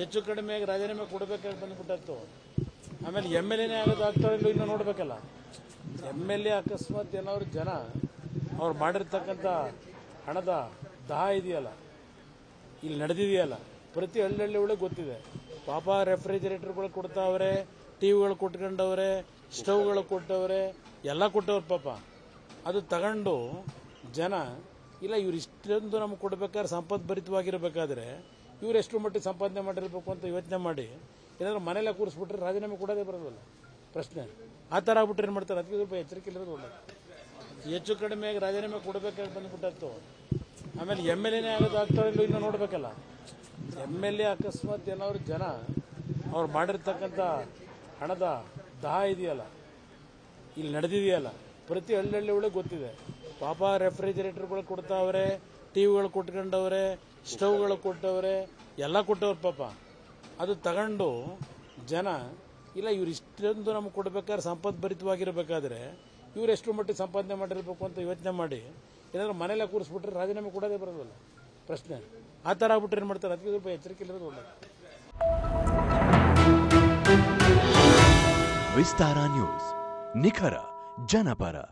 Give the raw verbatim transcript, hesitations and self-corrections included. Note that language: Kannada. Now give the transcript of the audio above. ಹೆಚ್ಚು ಕಡಿಮೆ ರಾಜೀನಾಮೆ ಕೊಡಬೇಕು ಅಂತ ಬಂದ್ಬಿಟ್ಟಿತ್ತು. ಆಮೇಲೆ ಎಮ್ಎಲ್ಎನೇ ಆಗೋದಾಗ್ತಾರೋ ಇಲ್ಲೋ ಇನ್ನೂ ನೋಡಬೇಕಲ್ಲ. ಎಮ್ಎಲ್ಎ ಅಕಸ್ಮಾತ್ ಏನಾದ್ರು ಜನ ಅವ್ರು ಮಾಡಿರ್ತಕ್ಕಂಥ ಹಣದ ದಾಹ ಇದೆಯಲ್ಲ, ಇಲ್ಲಿ ನಡೆದಿದೆಯಲ್ಲ, ಪ್ರತಿ ಹಳ್ಳಿಹಳ್ಳಿ ಒಳಗೆ ಗೊತ್ತಿದೆ. ಪಾಪ ರೆಫ್ರಿಜರೇಟರ್ಗಳು ಕೊಡ್ತಾವ್ರೆ, ಟಿವಿಗಳು ಕೊಟ್ಕೊಂಡವ್ರೆ, ಸ್ಟವ್ಗಳು ಕೊಟ್ಟವ್ರೆ, ಎಲ್ಲ ಕೊಟ್ಟವ್ರು. ಪಾಪ ಅದು ತಗೊಂಡು ಜನ ಇಲ್ಲ ಇವ್ರು ಇಷ್ಟೊಂದು ನಮ್ಗೆ ಕೊಡ್ಬೇಕಾದ್ರೆ ಸಂಪದ್ಭರಿತವಾಗಿರಬೇಕಾದ್ರೆ ಇವ್ರು ಎಷ್ಟು ಮಟ್ಟಿಗೆ ಸಂಪಾದನೆ ಮಾಡಿರಬೇಕು ಅಂತ ಯೋಚನೆ ಮಾಡಿ ಏನಾದರೂ ಮನೆಯಲ್ಲೇ ಕೂರಿಸ್ಬಿಟ್ರೆ ರಾಜೀನಾಮೆ ಕೊಡೋದೇ ಬರೋದಲ್ಲ ಪ್ರಶ್ನೆ. ಆ ಥರ ಆಗ್ಬಿಟ್ರೆ ಏನು ಮಾಡ್ತಾರೆ? ಅದಕ್ಕೆ ಸ್ವಲ್ಪ ಎಚ್ಚರಿಕೆ ಇರೋದು ಒಳ್ಳೆಯದು. ಹೆಚ್ಚು ಕಡಿಮೆ ರಾಜೀನಾಮೆ ಕೊಡಬೇಕಾಗಿ ಬಂದ್ಬಿಟ್ಟಿತ್ತು. ಆಮೇಲೆ ಎಮ್ ಎಲ್ ಎನೇ ಆಗೋದಾಗ್ತಾರೋ ಇಲ್ಲೋ ಇನ್ನೂ ನೋಡಬೇಕಲ್ಲ. ಎಮ್ ಎಲ್ ಎ ಅಕಸ್ಮಾತ್ ಏನಾದ್ರು ಜನ ಅವ್ರು ಮಾಡಿರ್ತಕ್ಕಂಥ ಹಣದ ದಾಹ ಇದೆಯಲ್ಲ, ಇಲ್ಲಿ ನಡೆದಿದೆಯಲ್ಲ, ಪ್ರತಿ ಹಳ್ಳಿಹಳ್ಳಿ ಒಳಗೆ ಗೊತ್ತಿದೆ. ಪಾಪ ರೆಫ್ರಿಜರೇಟರ್ಗಳು ಕೊಡ್ತಾವ್ರೆ, ಟಿವಿಗಳು ಕೊಟ್ಕೊಂಡವ್ರೆ, ಸ್ಟವ್ಗಳು ಕೊಟ್ಟವ್ರೆ, ಎಲ್ಲ ಕೊಟ್ಟವ್ರು. ಪಾಪ ಅದು ತಗೊಂಡು ಜನ ಇಲ್ಲ ಇವ್ರು ಇಷ್ಟೊಂದು ನಮ್ಗೆ ಕೊಡ್ಬೇಕಾದ್ರೆ ಸಂಪದ್ಭರಿತವಾಗಿರಬೇಕಾದ್ರೆ ಇವ್ರು ಎಷ್ಟು ಮಟ್ಟಿಗೆ ಸಂಪಾದನೆ ಮಾಡಿರಬೇಕು ಅಂತ ಯೋಚನೆ ಮಾಡಿ ಏನಾದರೂ ಮನೆಯಲ್ಲೇ ಕೂರಿಸ್ಬಿಟ್ರೆ ರಾಜೀನಾಮೆ ಕೊಡೋದೇ ಬರೋದಲ್ಲ ಪ್ರಶ್ನೆ. ಆ ಥರ ಆಗ್ಬಿಟ್ರೆ ಏನು ಮಾಡ್ತಾರೆ? ಅದಕ್ಕೆ ಸ್ವಲ್ಪ ಎಚ್ಚರಿಕೆ ಇರೋದು ಒಳ್ಳೆಯದು. ವಿಸ್ತಾರ ನ್ಯೂಸ್, ನಿಖರ ಜನಪರ.